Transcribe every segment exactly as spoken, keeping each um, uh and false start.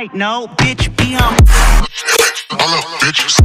right, no, bitch, be on. I love bitches.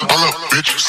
I love bitches.